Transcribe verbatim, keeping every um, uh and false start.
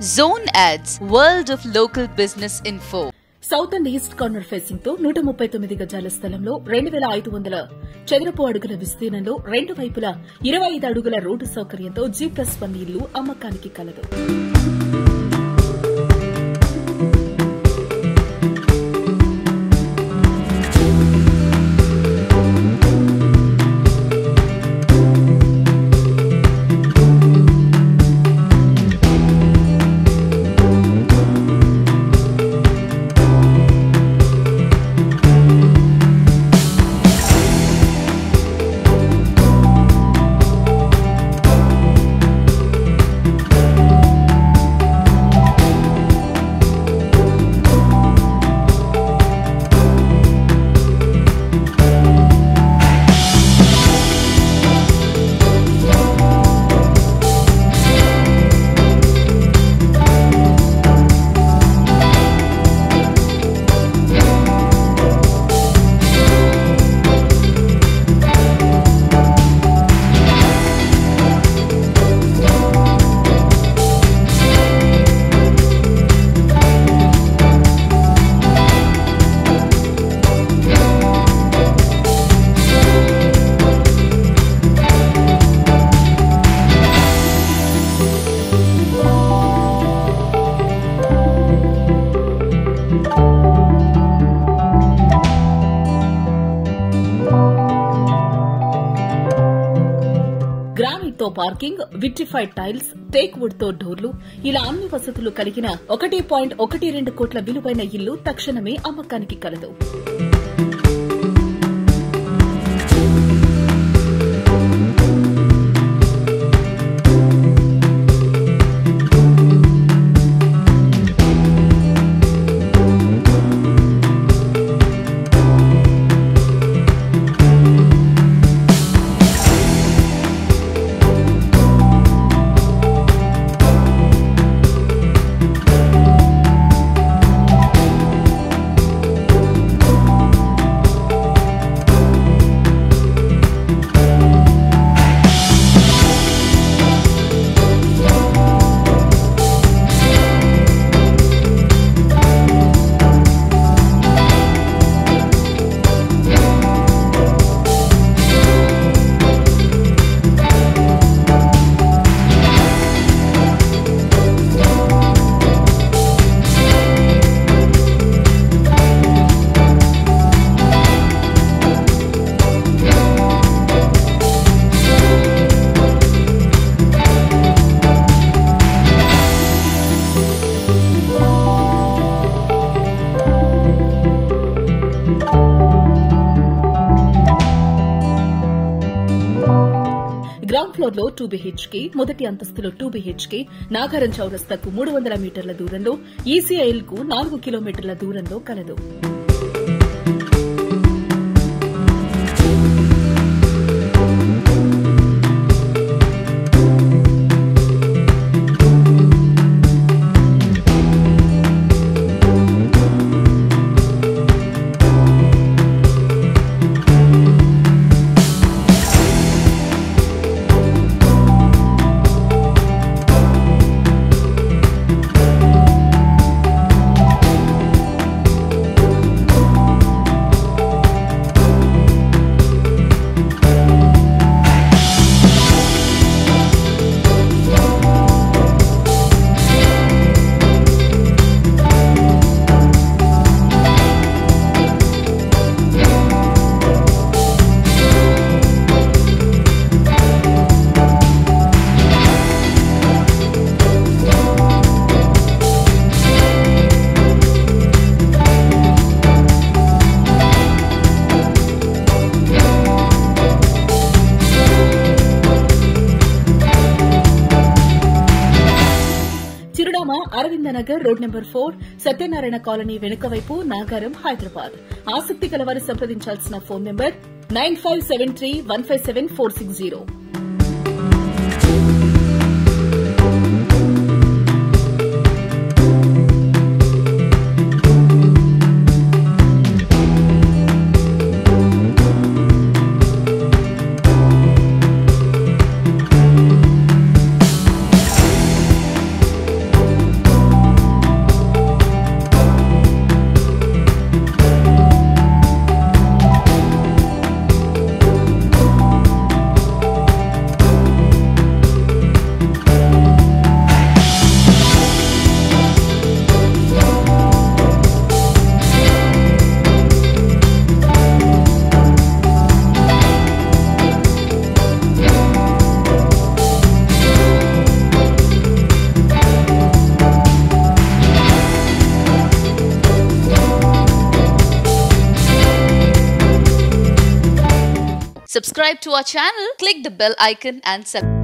Zone Ads, World of Local Business Info. South and East corner facing to one thirty-nine గజాల స్థలంలో రెండు వేల ఐదు వందల చదరపు అడుగుల విస్తీర్ణంలో రెండు వైపులా ఇరవై ఐదు అడుగుల రోడ్డు సౌకర్యంతో జీ ప్లస్ వన్ ఇల్లు అమ్మకానికి కలదు. గ్రానైట్ తో parking, vitrified tiles, teak wood తో డోర్లు ఇలా అన్ని వసతులు కలిగిన ఒకటి పాయింట్ ఒకటి రెండు కోట్ల విలువైన ఇల్లు తక్షణమే అమ్మకానికి కలదు. గ్రౌండ్ ఫ్లోర్ లో టూ బిహెచ్కే, మొదటి అంతస్తులో టూ బిహెచ్కే, నాగారం చౌరస్తాకు మూడు వందల మీటర్ల దూరంలో, ఈ సీ ఐ ఎల్ కు నాలుగు కిలోమీటర్ల దూరంలో కలదు. Aravinda Nagar road number four, Satyanarayana colony వెనుకవైపు, నాగారం, హైదరాబాద్. ఆసక్తి కలవారు సంప్రదించాల్సిన phone number nine five seven three one five seven four six zero. Subscribe to our channel, click the bell icon and subscribe.